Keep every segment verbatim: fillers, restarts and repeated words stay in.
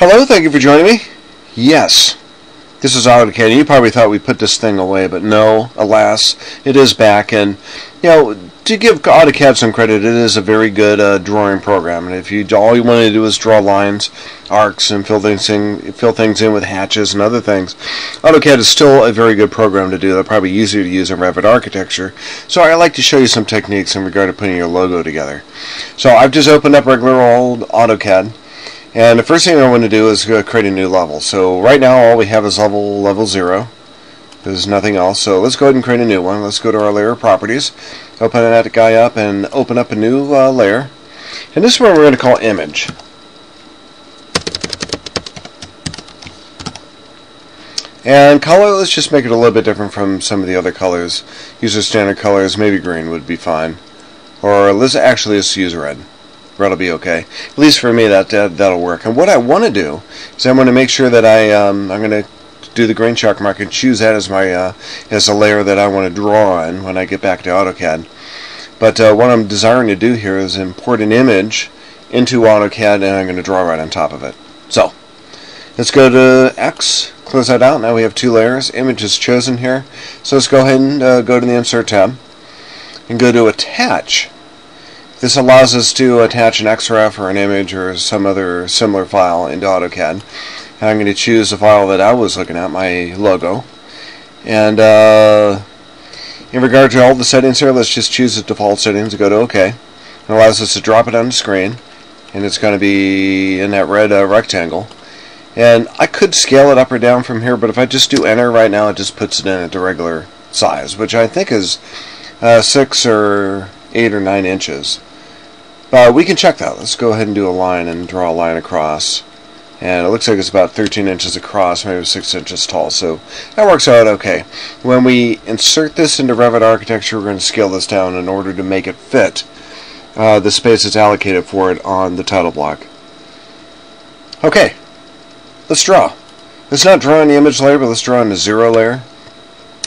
Hello, thank you for joining me. Yes, this is AutoCAD. You probably thought we put this thing away, but no, alas, it is back. And, you know, to give AutoCAD some credit, it is a very good uh, drawing program. And if you all you want to do is draw lines, arcs, and fill things in, fill things in with hatches and other things, AutoCAD is still a very good program to do. They're probably easier to use in Revit architecture. So I like to show you some techniques in regard to putting your logo together. So I've just opened up regular old AutoCAD. And the first thing I want to do is create a new level. So right now all we have is level level zero. There's nothing else. So let's go ahead and create a new one. Let's go to our layer of properties. Open that guy up and open up a new uh, layer. And this one we're going to call image. And color, let's just make it a little bit different from some of the other colors. Use the standard colors. Maybe green would be fine. Or let's actually just use red. That'll be okay. At least for me, that, that that'll work. And what I want to do is I want to make sure that I um, I'm going to do the green check mark and choose that as my uh, as a layer that I want to draw on when I get back to AutoCAD. But uh, what I'm desiring to do here is import an image into AutoCAD, and I'm going to draw right on top of it. So let's go to X, close that out. Now we have two layers. Image is chosen here. So let's go ahead and uh, go to the Insert tab and go to Attach. This allows us to attach an X R F or an image or some other similar file into AutoCAD. And I'm going to choose the file that I was looking at, my logo. And uh, in regard to all the settings here, let's just choose the default settings and go to OK. It allows us to drop it on the screen, and it's going to be in that red uh, rectangle. And I could scale it up or down from here, but if I just do Enter right now, it just puts it in at the regular size, which I think is uh, six or eight or nine inches. But uh, we can check that. Let's go ahead and do a line and draw a line across. And it looks like it's about thirteen inches across, maybe six inches tall. So that works out okay. When we insert this into Revit architecture, we're going to scale this down in order to make it fit uh, the space that's allocated for it on the title block. Okay, let's draw. Let's not draw on the image layer, but let's draw on the zero layer.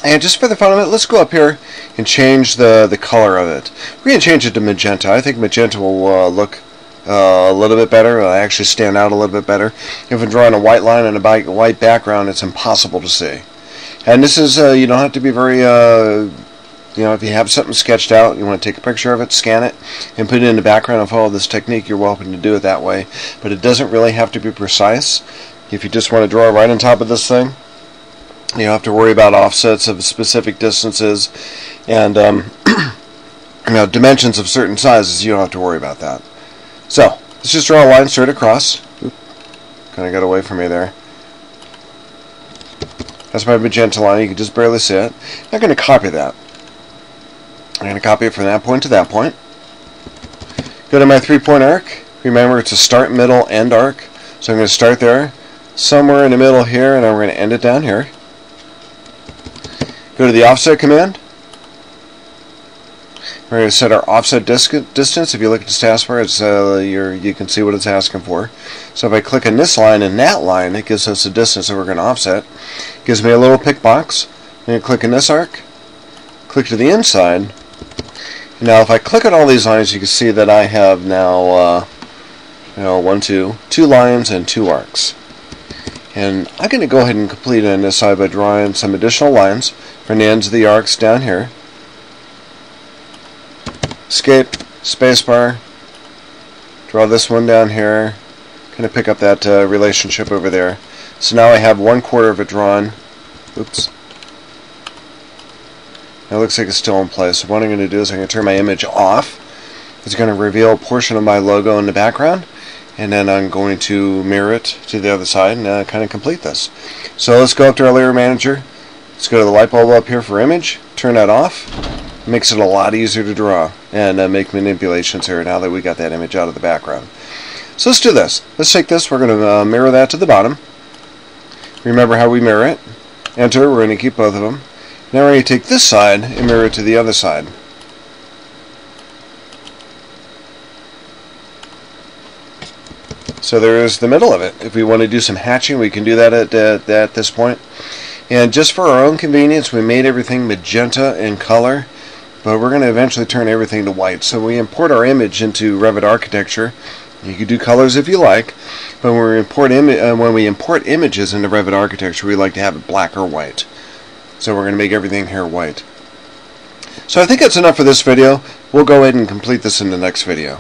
And just for the fun of it, let's go up here and change the, the color of it. We're going to change it to magenta. I think magenta will uh, look uh, a little bit better. It'll actually stand out a little bit better. If I'm drawing a white line on a white background, it's impossible to see. And this is, uh, you don't have to be very, uh, you know, if you have something sketched out, you want to take a picture of it, scan it, and put it in the background and follow this technique, you're welcome to do it that way. But it doesn't really have to be precise. If you just want to draw right on top of this thing, you don't have to worry about offsets of specific distances and um, you know, dimensions of certain sizes. You don't have to worry about that. So let's just draw a line straight across. Kind of got away from me there. That's my magenta line. You can just barely see it. I'm going to copy that. I'm going to copy it from that point to that point. Go to my three-point arc. Remember, it's a start, middle, end arc. So I'm going to start there, somewhere in the middle here, and I'm going to end it down here. Go to the offset command. We're going to set our offset distance. If you look at this taskbar, it's, uh, your, you can see what it's asking for. So if I click on this line and that line, it gives us the distance that we're going to offset. It gives me a little pick box. I'm going to click on this arc, click to the inside. Now if I click on all these lines, you can see that I have now, uh, you know, one, two, two lines and two arcs. And I'm going to go ahead and complete on this side by drawing some additional lines from the ends of the arcs down here. Escape, spacebar, draw this one down here. Kind of pick up that uh, relationship over there. So now I have one quarter of it drawn. Oops. Now it looks like it's still in place. So what I'm going to do is I'm going to turn my image off. It's going to reveal a portion of my logo in the background. And then I'm going to mirror it to the other side and uh, kind of complete this. So let's go up to our layer manager. Let's go to the light bulb up here for image. Turn that off. Makes it a lot easier to draw and uh, make manipulations here now that we got that image out of the background. So let's do this. Let's take this. We're going to uh, mirror that to the bottom. Remember how we mirror it. Enter. We're going to keep both of them. Now we're going to take this side and mirror it to the other side. So there's the middle of it. If we want to do some hatching, we can do that at, at, at this point. And just for our own convenience, we made everything magenta in color, but we're going to eventually turn everything to white. So we import our image into Revit architecture. You can do colors if you like, but when we import, im uh, when we import images into Revit Architecture, we like to have it black or white. So we're going to make everything here white. So I think that's enough for this video. We'll go ahead and complete this in the next video.